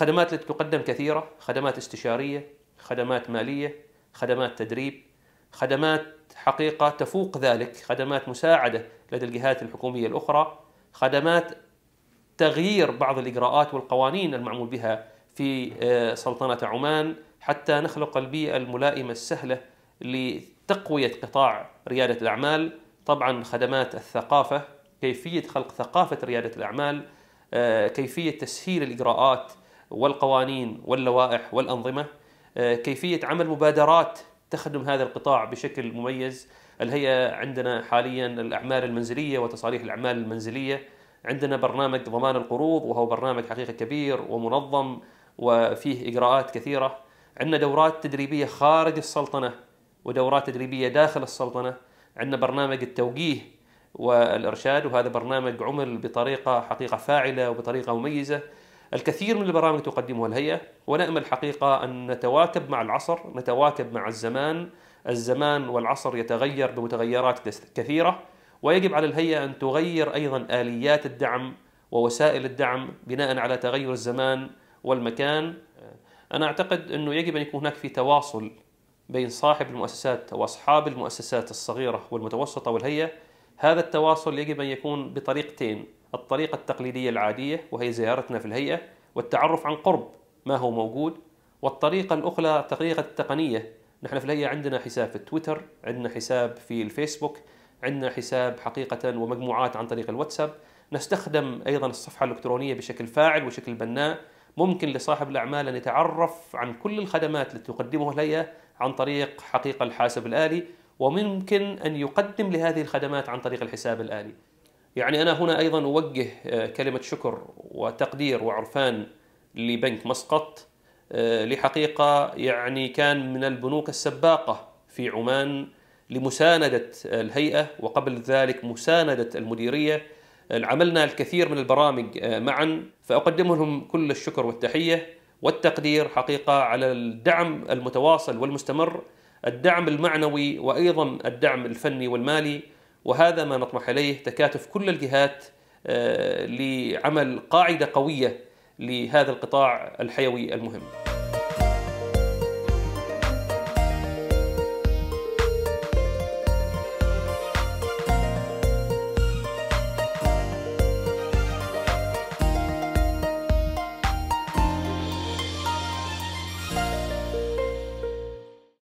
الخدمات التي تقدم كثيرة، خدمات استشارية، خدمات مالية، خدمات تدريب، خدمات حقيقة تفوق ذلك، خدمات مساعدة لدى الجهات الحكومية الأخرى، خدمات تغيير بعض الإجراءات والقوانين المعمول بها في سلطنة عمان حتى نخلق البيئة الملائمة السهلة لتقوية قطاع ريادة الأعمال. طبعا خدمات الثقافة، كيفية خلق ثقافة ريادة الأعمال، كيفية تسهيل الإجراءات والقوانين واللوائح والأنظمة، كيفية عمل مبادرات تخدم هذا القطاع بشكل مميز. الهيئة عندنا حاليا الأعمال المنزلية وتصاريح الأعمال المنزلية، عندنا برنامج ضمان القروض وهو برنامج حقيقة كبير ومنظم وفيه إجراءات كثيرة، عندنا دورات تدريبية خارج السلطنة ودورات تدريبية داخل السلطنة، عندنا برنامج التوجيه والإرشاد وهذا برنامج عمل بطريقة حقيقة فاعلة وبطريقة مميزة. الكثير من البرامج تقدمها الهيئة، ونأمل حقيقة أن نتواكب مع العصر، نتواكب مع الزمان. الزمان والعصر يتغير بمتغيرات كثيرة، ويجب على الهيئة أن تغير أيضا آليات الدعم ووسائل الدعم بناء على تغير الزمان والمكان. أنا أعتقد أنه يجب أن يكون هناك في تواصل بين صاحب المؤسسات وأصحاب المؤسسات الصغيرة والمتوسطة والهيئة. هذا التواصل يجب أن يكون بطريقتين، الطريقة التقليدية العادية وهي زيارتنا في الهيئة والتعرف عن قرب ما هو موجود، والطريقة الأخرى طريقة التقنية. نحن في الهيئة عندنا حساب في تويتر، عندنا حساب في الفيسبوك، عندنا حساب حقيقة ومجموعات عن طريق الواتساب، نستخدم أيضا الصفحة الإلكترونية بشكل فاعل وشكل بناء. ممكن لصاحب الأعمال أن يتعرف عن كل الخدمات التي تقدمها الهيئة عن طريق حقيقة الحاسب الآلي، وممكن أن يقدم لهذه الخدمات عن طريق الحساب الآلي. يعني أنا هنا أيضا أوجه كلمة شكر وتقدير وعرفان لبنك مسقط، لحقيقة يعني كان من البنوك السباقة في عمان لمساندة الهيئة وقبل ذلك مساندة المديرية. عملنا الكثير من البرامج معا، فأقدم لهم كل الشكر والتحية والتقدير حقيقة على الدعم المتواصل والمستمر، الدعم المعنوي وأيضا الدعم الفني والمالي، وهذا ما نطمح إليه، تكاتف كل الجهات لعمل قاعدة قوية لهذا القطاع الحيوي المهم.